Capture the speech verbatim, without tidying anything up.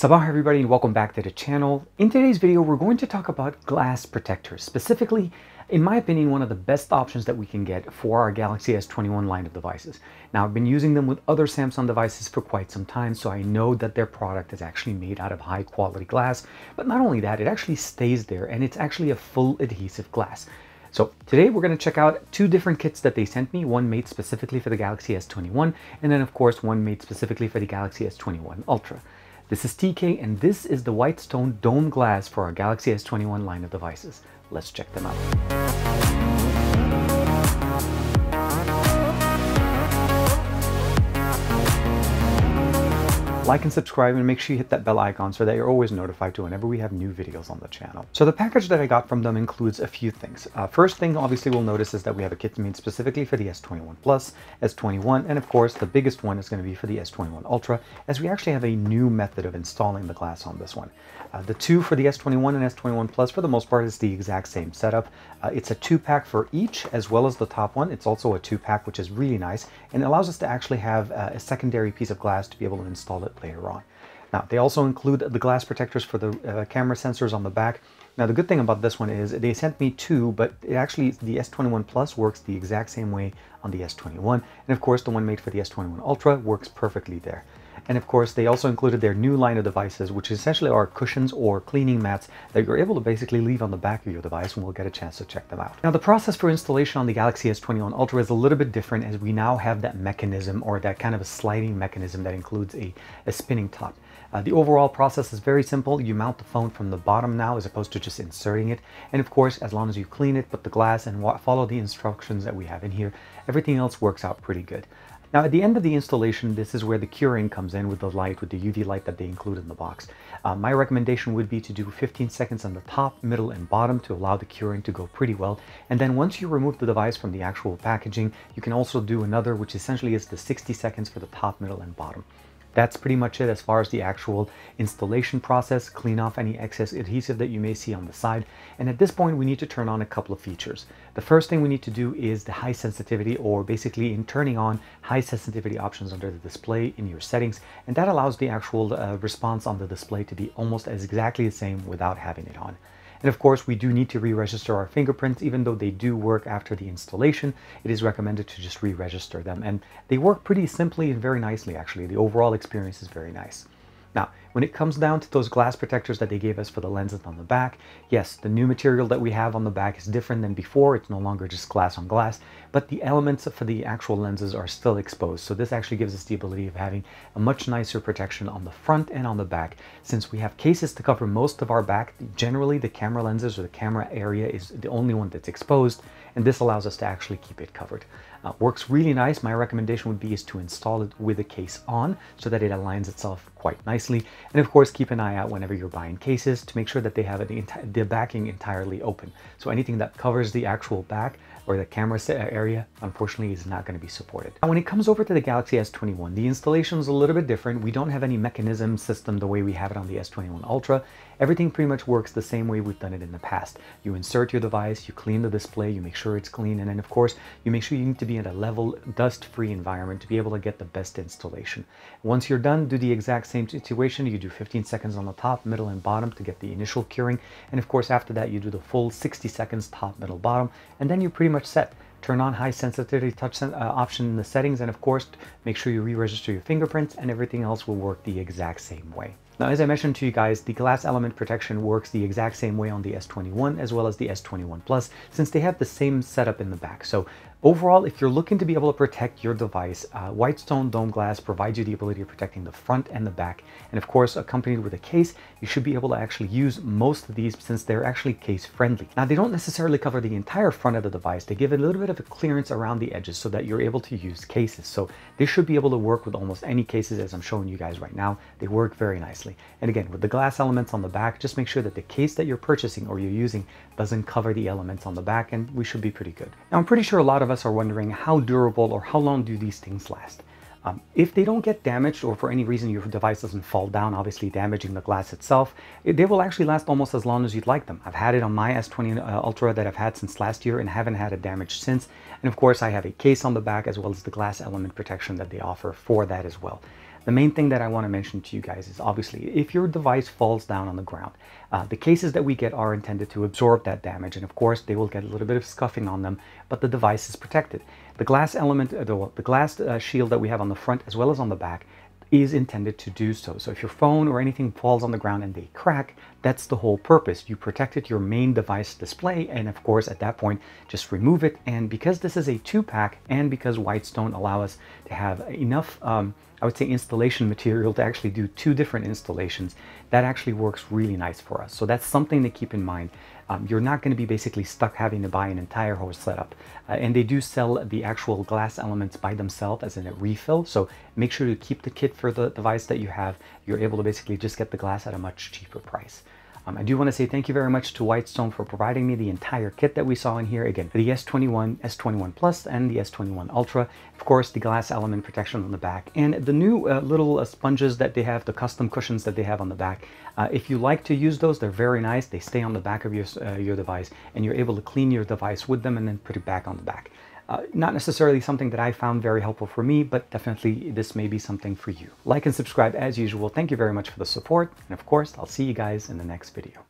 Sabah everybody, and welcome back to the channel. In today's video, we're going to talk about glass protectors, specifically, in my opinion, one of the best options that we can get for our Galaxy S twenty-one line of devices. Now, I've been using them with other Samsung devices for quite some time, so I know that their product is actually made out of high quality glass, but not only that, it actually stays there and it's actually a full adhesive glass. So today we're going to check out two different kits that they sent me, one made specifically for the Galaxy S twenty-one, and then of course one made specifically for the Galaxy S twenty-one Ultra. This is T K, and this is the Whitestone Dome Glass for our Galaxy S twenty-one line of devices. Let's check them out. Like and subscribe, and make sure you hit that bell icon so that you're always notified to whenever we have new videos on the channel. So the package that I got from them includes a few things. Uh, first thing, obviously, we'll notice is that we have a kit made specifically for the S twenty-one Plus, S twenty-one, and of course, the biggest one is going to be for the S twenty-one Ultra, as we actually have a new method of installing the glass on this one. Uh, the two for the S twenty-one and S twenty-one Plus, for the most part, is the exact same setup. Uh, it's a two-pack for each, as well as the top one. It's also a two-pack, which is really nice, and allows us to actually have uh, a secondary piece of glass to be able to install it later on. Now, they also include the glass protectors for the uh, camera sensors on the back. Now, the good thing about this one is they sent me two, but it actually, the S twenty-one Plus works the exact same way on the S twenty-one. And of course, the one made for the S twenty-one Ultra works perfectly there. And of course, they also included their new line of devices, which essentially are cushions or cleaning mats that you're able to basically leave on the back of your device, and we'll get a chance to check them out. Now, the process for installation on the Galaxy S twenty-one Ultra is a little bit different, as we now have that mechanism, or that kind of a sliding mechanism that includes a, a spinning top. Uh, the overall process is very simple. You mount the phone from the bottom now, as opposed to just inserting it. And of course, as long as you clean it, put the glass, and follow the instructions that we have in here, everything else works out pretty good. Now, at the end of the installation, this is where the curing comes in with the light, with the U V light that they include in the box. Uh, my recommendation would be to do fifteen seconds on the top, middle, and bottom to allow the curing to go pretty well. And then once you remove the device from the actual packaging, you can also do another, which essentially is the sixty seconds for the top, middle, and bottom. That's pretty much it as far as the actual installation process. Clean off any excess adhesive that you may see on the side. And at this point, we need to turn on a couple of features. The first thing we need to do is the high sensitivity, or basically in turning on high sensitivity options under the display in your settings. And that allows the actual uh, response on the display to be almost as exactly the same without having it on. And of course, we do need to re-register our fingerprints. Even though they do work after the installation, it is recommended to just re-register them. And they work pretty simply and very nicely, actually. The overall experience is very nice. Now, when it comes down to those glass protectors that they gave us for the lenses on the back, yes, the new material that we have on the back is different than before. It's no longer just glass on glass, but the elements for the actual lenses are still exposed. So this actually gives us the ability of having a much nicer protection on the front and on the back. Since we have cases to cover most of our back, generally the camera lenses or the camera area is the only one that's exposed, and this allows us to actually keep it covered. Uh, works really nice. My recommendation would be is to install it with the case on so that it aligns itself quite nicely. And of course, keep an eye out whenever you're buying cases to make sure that they have the backing entirely open. So anything that covers the actual back or the camera area, unfortunately, is not going to be supported. Now, when it comes over to the Galaxy S twenty-one, the installation is a little bit different. We don't have any mechanism system the way we have it on the S twenty-one Ultra. Everything pretty much works the same way we've done it in the past. You insert your device, you clean the display, you make sure it's clean, and then of course, you make sure you need to be in a level, dust-free environment to be able to get the best installation. Once you're done, do the exact same situation. You do fifteen seconds on the top, middle, and bottom to get the initial curing, and of course, after that, you do the full sixty seconds top, middle, bottom, and then you're pretty much set. Turn on high sensitivity touch sen- uh, option in the settings, and of course, make sure you re-register your fingerprints, and everything else will work the exact same way. Now, as I mentioned to you guys, the glass element protection works the exact same way on the S twenty-one as well as the S twenty-one Plus, since they have the same setup in the back. So overall, if you're looking to be able to protect your device, uh, Whitestone Dome Glass provides you the ability of protecting the front and the back. And of course, accompanied with a case, you should be able to actually use most of these since they're actually case friendly. Now, they don't necessarily cover the entire front of the device. They give it a little bit of a clearance around the edges so that you're able to use cases. So they should be able to work with almost any cases, as I'm showing you guys right now. They work very nicely. And again, with the glass elements on the back, just make sure that the case that you're purchasing or you're using doesn't cover the elements on the back, and we should be pretty good. Now, I'm pretty sure a lot of us are wondering how durable or how long do these things last? Um, if they don't get damaged, or for any reason your device doesn't fall down, obviously damaging the glass itself, it, they will actually last almost as long as you'd like them. I've had it on my S twenty uh, Ultra that I've had since last year and haven't had it damaged since. And of course, I have a case on the back as well as the glass element protection that they offer for that as well. The main thing that I want to mention to you guys is obviously if your device falls down on the ground, uh, the cases that we get are intended to absorb that damage, and of course they will get a little bit of scuffing on them, but the device is protected. The glass element, uh, the, the glass uh, shield that we have on the front as well as on the back is intended to do so. So if your phone or anything falls on the ground and they crack, that's the whole purpose. You protected your main device display, and of course at that point just remove it. And because this is a two-pack and because Whitestone allow us to have enough um, I would say installation material to actually do two different installations, that actually works really nice for us. So that's something to keep in mind. Um, you're not going to be basically stuck having to buy an entire whole setup. Uh, and they do sell the actual glass elements by themselves as in a refill. So make sure to keep the kit for the device that you have. You're able to basically just get the glass at a much cheaper price. Um, I do want to say thank you very much to Whitestone for providing me the entire kit that we saw in here. Again, the S twenty-one, S twenty-one Plus, and the S twenty-one Ultra. Of course, the glass element protection on the back, and the new uh, little uh, sponges that they have, the custom cushions that they have on the back. Uh, if you like to use those, they're very nice. They stay on the back of your, uh, your device, and you're able to clean your device with them and then put it back on the back. Uh, not necessarily something that I found very helpful for me, but definitely this may be something for you. Like and subscribe as usual. Thank you very much for the support. And of course, I'll see you guys in the next video.